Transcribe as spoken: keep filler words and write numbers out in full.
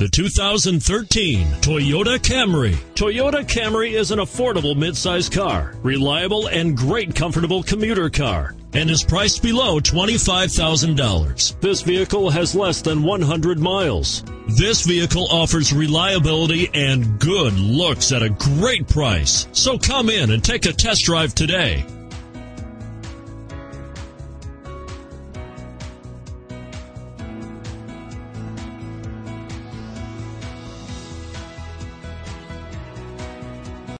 The two thousand thirteen Toyota Camry. Toyota Camry is an affordable midsize car, reliable and great comfortable commuter car, and is priced below twenty-five thousand dollars. This vehicle has less than one hundred miles. This vehicle offers reliability and good looks at a great price. So come in and take a test drive today.